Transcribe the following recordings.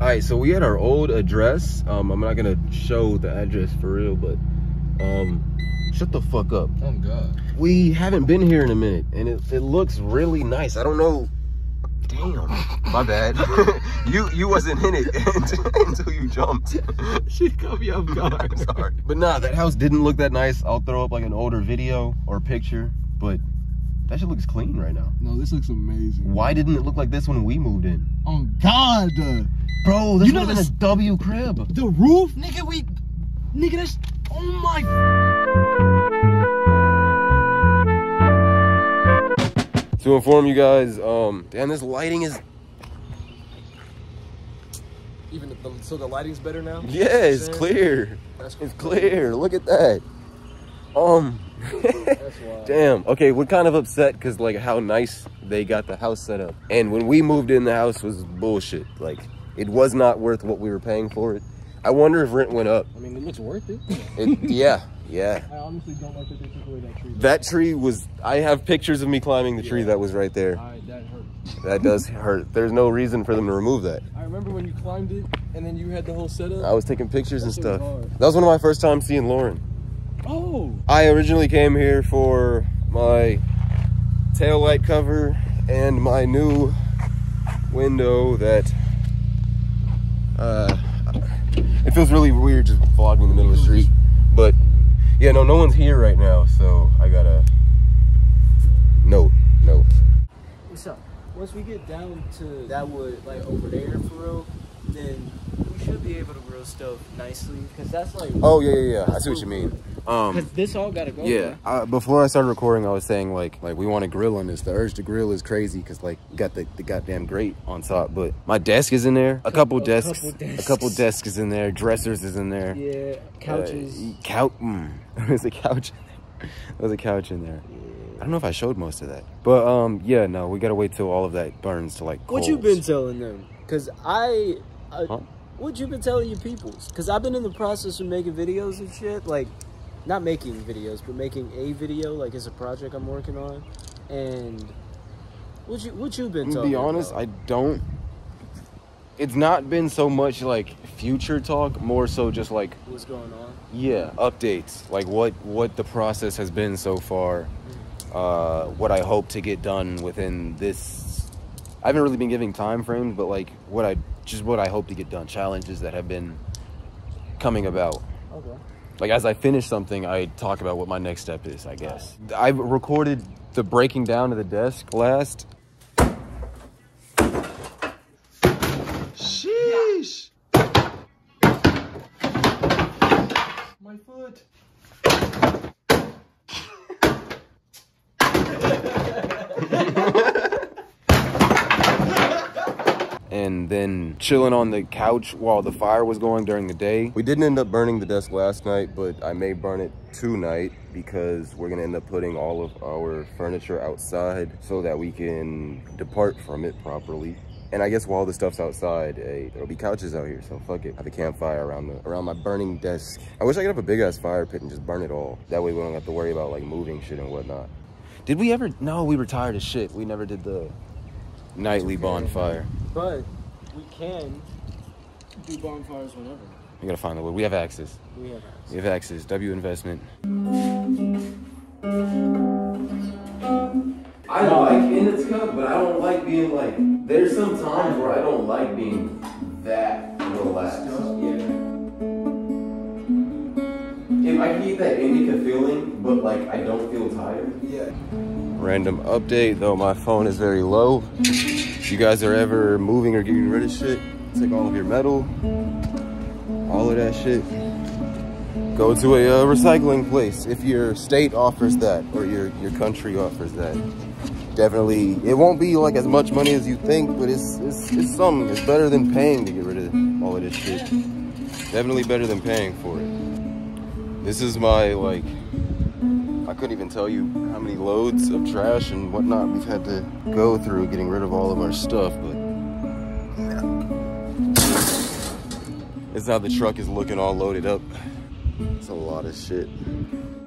All right, so we had our old address. I'm not gonna show the address for real, but shut the fuck up. Oh God. We haven't been here in a minute, and it looks really nice. I don't know. Damn, my bad. you wasn't in it until you jumped. She caught me off guard. I'm sorry. But nah, that house didn't look that nice. I'll throw up like an older video or picture, but that shit looks clean right now. No, this looks amazing. Why didn't it look like this when we moved in? Oh God, bro, this was in a W crib. The roof, nigga, that's oh my. To inform you guys, damn, this lighting is. Even so, the lighting's better now. Yeah, it's clear. That's cool. It's clear. Look at that. That's wild. Damn. Okay, we're kind of upset because like how nice they got the house set up, and when we moved in the house was bullshit. Like it was not worth what we were paying for it. I wonder if rent went up. I mean, it looks worth it. Yeah. I honestly don't like that they took away that tree. That tree was. I have pictures of me climbing the tree that was right there. That hurt. That does hurt. There's no reason for them to remove that. I remember when you climbed it, and then you had the whole setup. I was taking pictures and stuff. That was one of my first times seeing Lauren. Oh. I originally came here for my taillight cover and my new window that it feels really weird just vlogging in the middle of the street, but yeah, no one's here right now, so I gotta note. So once we get down to that wood like over there for real, then we should be able to grill stuff nicely, because that's like I see what you mean. Because this all gotta go. Yeah. Before I started recording, I was saying like we want to grill on this. The urge to grill is crazy because like you got the goddamn grate on top. But my desk is in there. A couple desks is in there. Dressers is in there. Yeah. Couches. There's a couch. There's a couch in there. I don't know if I showed most of that. But yeah, no, we gotta wait till all of that burns to like. Coals. What you been telling them? Because what you been telling your peoples? Because I've been in the process of making videos and shit like. Not making videos, but making a video, like it's a project I'm working on. And what you been talking about? To be honest, I don't. It's not been so much like future talk, more so just like what's going on. Yeah, updates, like what the process has been so far, what I hope to get done within this. I haven't really been giving time frames, but like what I hope to get done, challenges that have been coming about. Okay. Like, as I finish something, I talk about what my next step is, I guess. I recorded the breaking down of the desk last. Sheesh! My foot. And then chilling on the couch while the fire was going during the day. We didn't end up burning the desk last night, but I may burn it tonight because we're gonna end up putting all of our furniture outside so that we can depart from it properly. And I guess while the stuff's outside, there'll be couches out here, so fuck it. I have a campfire around my burning desk. I wish I could have a big ass fire pit and just burn it all. That way we don't have to worry about like moving shit and whatnot. Did we ever? No, we were tired as shit. We never did the nightly bonfire. But we can do bonfires whenever. We gotta find the wood. We have access. W investment. I like in its cup, but I don't like being like. There's some times where I don't like being that relaxed. Yeah. If I can get that indica feeling, but like I don't feel tired. Yeah. Random update, though my phone is very low. If you guys are ever moving or getting rid of shit, take all of your metal, all of that shit. Go to a recycling place if your state offers that or your country offers that. Definitely, it won't be like as much money as you think, but it's something. It's better than paying to get rid of all of this shit. Definitely better than paying for it. This is my like. I couldn't even tell you how many loads of trash and whatnot we've had to go through getting rid of all of our stuff, but it's how the truck is looking all loaded up. It's a lot of shit.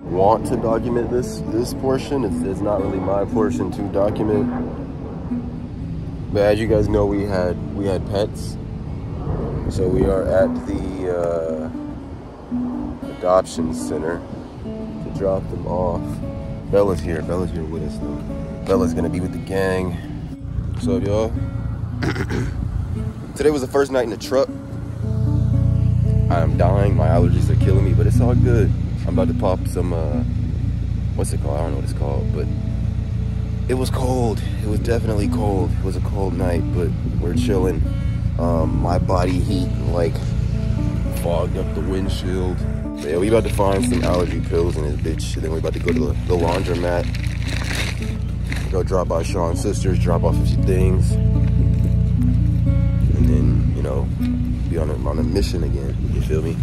Want to document this portion. It's not really my portion to document. But as you guys know, we had pets. So we are at the adoption center to drop them off. Bella's here with us though. Bella's gonna be with the gang. What's up, y'all? Today was the first night in the truck. I'm dying, my allergies are killing me, but it's all good. I'm about to pop some, what's it called? I don't know what it's called, but it was cold. It was definitely cold. It was a cold night, but we're chilling. My body heat, like, fogged up the windshield. Yeah, we about to find some allergy pills in this bitch, and then we about to go to the laundromat, go drop off Sean's sisters, drop off a few things, and then, you know, be on a mission again, you feel me?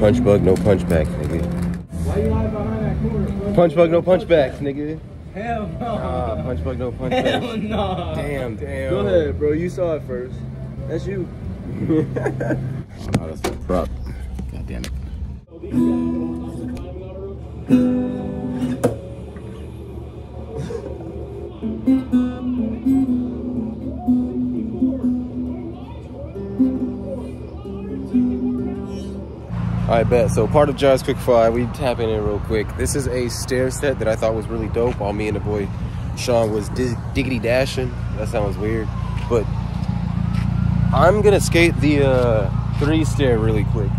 Punch bug, no punch backs, nigga. Why you lying behind that corner? Punch bug, no punch backs, nigga. Hell no. Nah, punch bug, no punch backs. Hell no. Nah. Damn. Go ahead, bro. You saw it first. That's you. Oh, that's the prop. God damn it. I bet. So part of Jai's Quick Five, we tap in it real quick. This is a stair set that I thought was really dope. All me and the boy Sean was diggity dashing. That sounds weird, but I'm gonna skate the 3 stair really quick.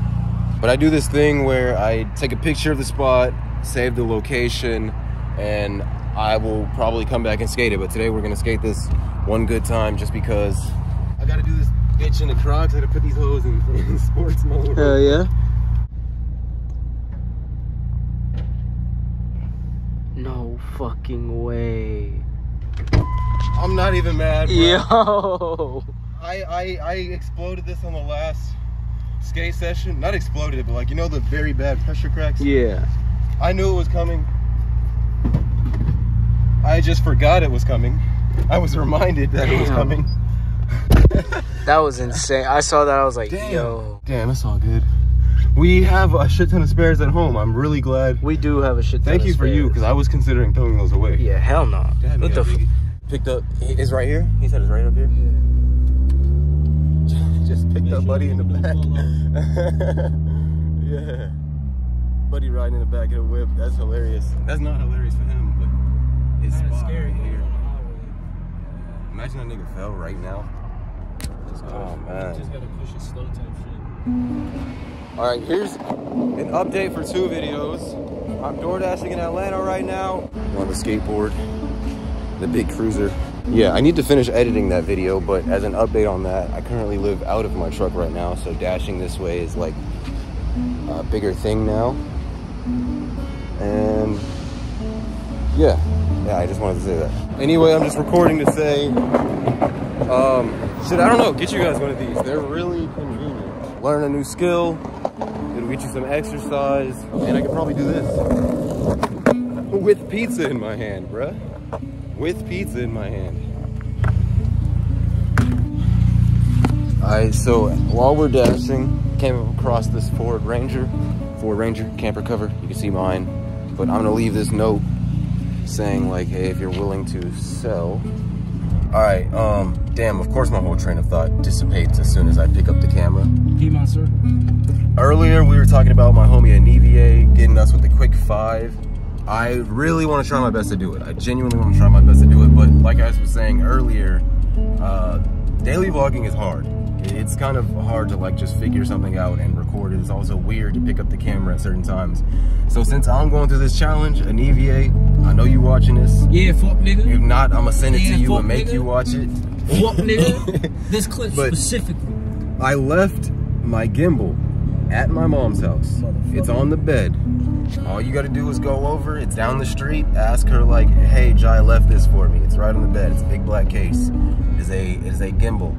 But I do this thing where I take a picture of the spot, save the location, and I will probably come back and skate it. But today we're gonna skate this one good time, just because I gotta do this bitch in the Crocs. I gotta put these hoes in sports mode. Hell yeah. Fucking way. I'm not even mad, bro. Yo. I exploded this on the last skate session. Not exploded it, but like, you know, the very bad pressure cracks? Yeah. I knew it was coming. I just forgot it was coming. I was reminded that it was coming. That was insane. I saw that. I was like, damn. Yo. Damn, it's all good. We have a shit ton of spares at home. I'm really glad. We do have a shit ton of spares. Thank you for you, because I was considering throwing those away. Yeah, hell no. Damn, what the f... Picked up... It's right here? He said it's right up here? Yeah. Just picked up Buddy in the back. Yeah. Buddy riding in the back of the whip. That's hilarious. That's not hilarious for him, but it's scary here. Imagine that nigga fell right now. Oh, man. Just gotta push it slow type shit. All right, here's an update for 2 videos. I'm door dashing in Atlanta right now. I'm on the skateboard, the big cruiser. Yeah, I need to finish editing that video, but as an update on that, I currently live out of my truck right now, so dashing this way is like a bigger thing now. And yeah, I just wanted to say that. Anyway, I'm just recording to say, shit, I don't know, get you guys one of these. They're really convenient. Learn a new skill. It'll get you some exercise, and I could probably do this. With pizza in my hand, bruh. With pizza in my hand. Alright, so while we're dashing, came across this Ford Ranger camper cover. You can see mine, but I'm gonna leave this note saying like, hey, if you're willing to sell. Alright, damn, of course my whole train of thought dissipates as soon as I pick up the camera. Monster. Earlier we were talking about my homie Anivia getting us with the Quick Five. I really want to try my best to do it. I genuinely want to try my best to do it, but like I was saying earlier, daily vlogging is hard. It's kind of hard to like just figure something out and record it. It's also weird to pick up the camera at certain times. So since I'm going through this challenge, Anivia, I know you watching this. Yeah, fuck nigga. If not, I'ma send it to you and make nigga. You watch it. Fuck nigga. This clip specifically. I left my gimbal at my mom's house. It's on the bed. All you gotta do is go over, it's down the street, ask her like, hey, Jai left this for me. It's right on the bed. It's a big black case. It is a gimbal.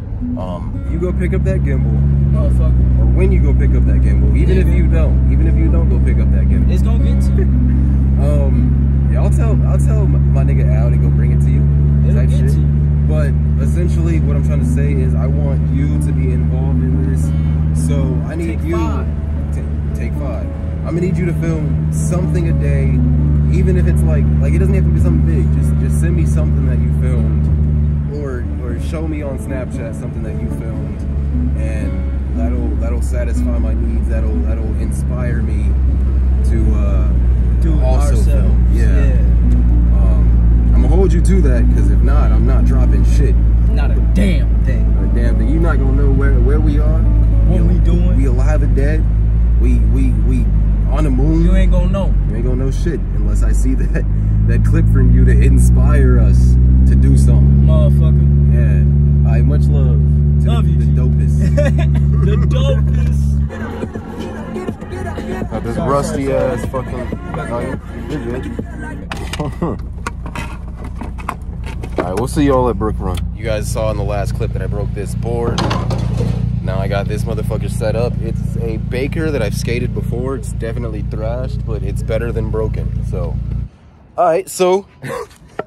You go pick up that gimbal. Oh, fuck. Or when you go pick up that gimbal, even if you don't go pick up that gimbal. It's gonna get to you. Yeah, I'll tell my nigga Al to go bring it to you. type shit. But essentially what I'm trying to say is I want you to be involved in this. So I need you take five. I'm gonna need you to film something a day, even if it's like it doesn't have to be something big. Just send me something that you filmed, or show me on Snapchat something that you filmed, and that'll satisfy my needs. That'll inspire me to do also film. Yeah. Hold you to that, because if not, I'm not dropping shit. Not a damn thing. Not a damn thing. You're not gonna know where we are. What we doing? We alive or dead. We on the moon. You ain't gonna know. You ain't gonna know shit unless I see that clip from you to inspire us to do something. Motherfucker. Yeah. Alright, much love. Love you. The dopest. The dopest. Got this rusty ass fucking. You're good. Alright, we'll see y'all at Brook Run. You guys saw in the last clip that I broke this board. Now I got this motherfucker set up. It's a Baker that I've skated before. It's definitely thrashed, but it's better than broken. So, alright, so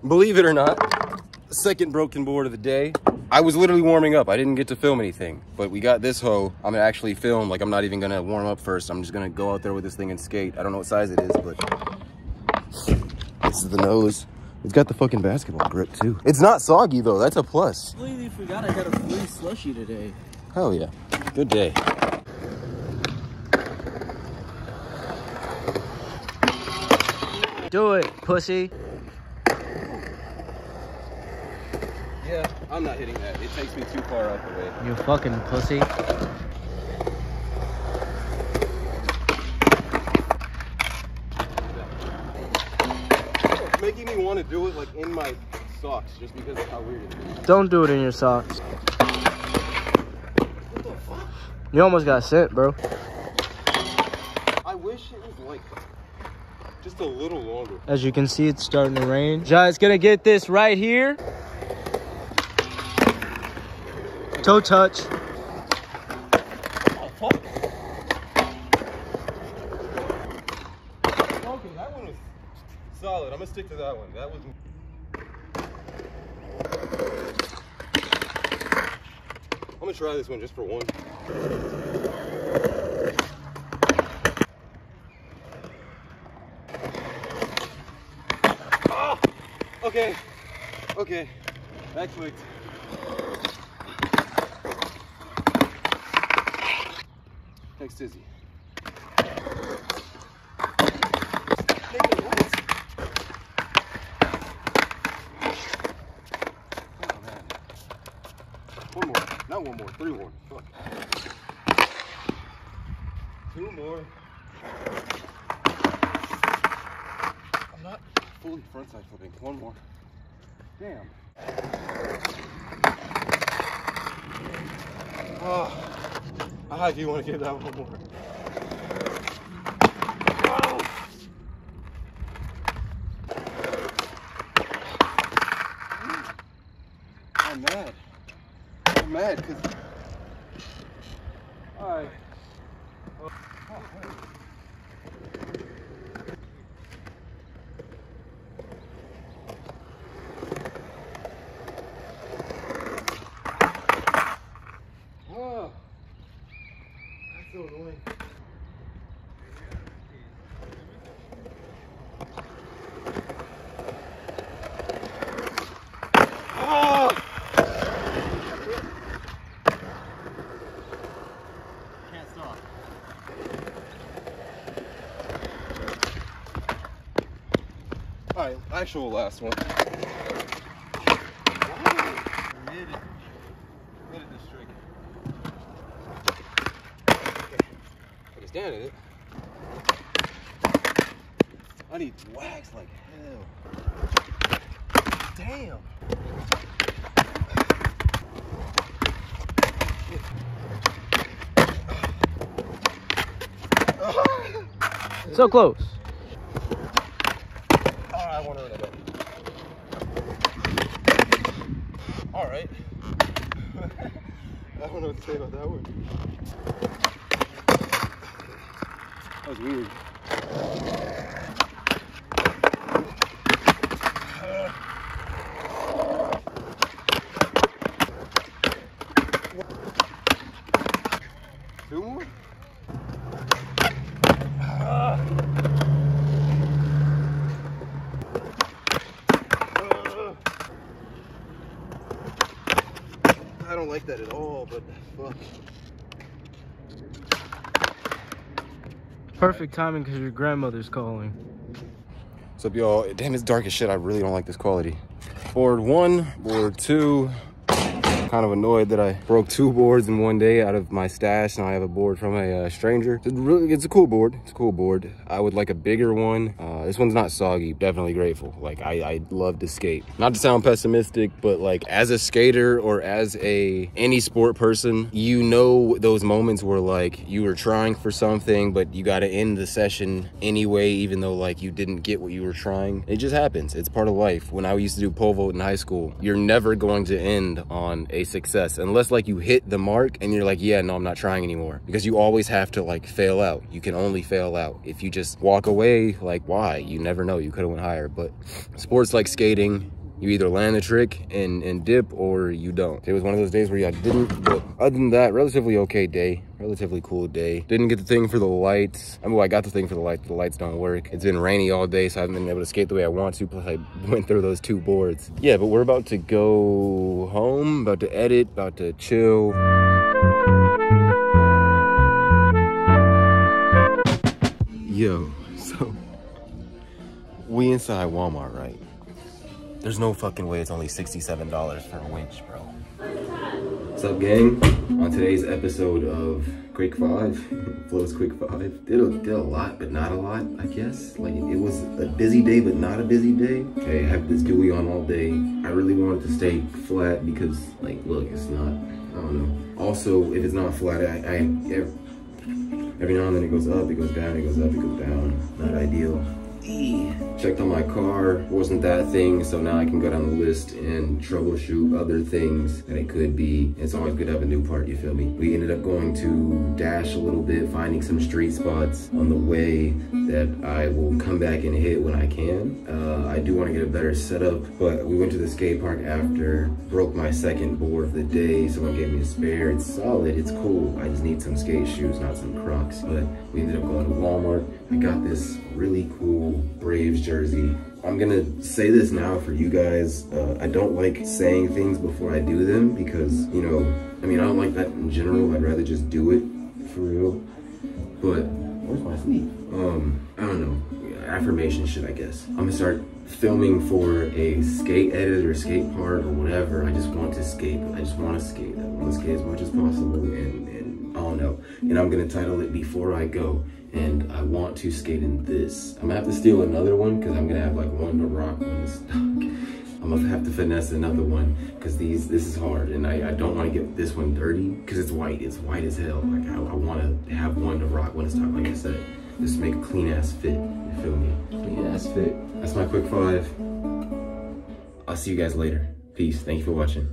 believe it or not, second broken board of the day. I was literally warming up. I didn't get to film anything, but we got this hoe. I'm gonna actually film. Like, I'm not even gonna warm up first. I'm just gonna go out there with this thing and skate. I don't know what size it is, but this is the nose. It's got the fucking basketball grip, too. It's not soggy, though. That's a plus. I completely forgot I got a free slushie today. Hell yeah. Good day. Do it, pussy. Yeah, I'm not hitting that. It takes me too far out the way. You fucking pussy. Making me want to do it like in my socks just because of how weird it is. Don't do it in your socks. What the fuck? You almost got sent, bro. I wish it was like just a little longer. As you can see, it's starting to rain. Jai's gonna get this right here. Toe touch. Oh, fuck. Okay, that one was solid. I'm gonna stick to that one. That was. I'm gonna try this one just for one. Oh! Okay. Okay. That clicked. Thanks, Tizzy. One more, three more. Fuck. Two more. I'm not fully frontside flipping. One more. Damn. Oh, I do want to get that one more. Actual last one. Made it this trick. Put his down in it. I need wax like hell. Damn. So close. Alright. I don't know what to say about that one. That was weird. don't like that at all, but fuck. Perfect timing because your grandmother's calling. What's up, y'all? Damn, it's dark as shit. I really don't like this quality. Board one, board two. Kind of annoyed that I broke two boards in one day out of my stash. Now I have a board from a stranger. It's a cool board. It's a cool board. I would like a bigger one. This one's not soggy. Definitely grateful. Like, I love to skate. Not to sound pessimistic, but like as a skater or as any sport person, you know those moments where like you were trying for something, but you got to end the session anyway, even though like you didn't get what you were trying. It just happens. It's part of life. When I used to do pole vault in high school, you're never going to end on a success unless like you hit the mark and you're like, yeah, no, I'm not trying anymore, because you always have to like fail out. You can only fail out. If you just walk away, like, why? You never know, you could have went higher. But sports like skating, you either land a trick and dip, or you don't. It was one of those days where I didn't, but other than that, relatively okay day. Relatively cool day. Didn't get the thing for the lights. I mean, well, I got the thing for the lights, but the lights don't work. It's been rainy all day, so I haven't been able to skate the way I want to, plus I went through those two boards. Yeah, but we're about to go home, about to edit, about to chill. Yo, so we inside Walmart, right? There's no fucking way it's only $67 for a winch, bro. What's up, gang? On today's episode of Quick Five, Flo's Quick Five, did a lot, but not a lot, I guess. Like, it was a busy day, but not a busy day. Okay, I have this Dewey on all day. I really wanted to stay flat because, like, look, it's not, I don't know. Also, if it's not flat, every now and then it goes up, it goes down, it goes up, it goes down. Not ideal. Checked on my car, wasn't that thing, so now I can go down the list and troubleshoot other things that it could be. It's always good to have a new part, you feel me? We ended up going to Dash a little bit, finding some street spots on the way that I will come back and hit when I can. I do want to get a better setup, but we went to the skate park after, broke my second board of the day, someone gave me a spare. It's solid, it's cool, I just need some skate shoes, not some Crocs. But we ended up going to Walmart. I got this really cool Braves jersey. I'm gonna say this now for you guys. I don't like saying things before I do them because, you know, I mean, I don't like that in general. I'd rather just do it for real. But where's my sleeve? I don't know. Affirmation shit, I guess. I'm gonna start filming for a skate edit or skate part or whatever. I just want to skate. I just want to skate. I want to skate as much as possible, and I don't know. And I'm gonna title it Before I Go. And I want to skate in this. I'm gonna have to steal another one because I'm gonna have like one to rock, one to stock. I'm gonna have to finesse another one because this is hard, and I don't want to get this one dirty because it's white as hell. Like I want to have one to rock, one to stock, like I said. Just make a clean ass fit, you feel me? Clean ass fit. That's my quick five. I'll see you guys later. Peace, thank you for watching.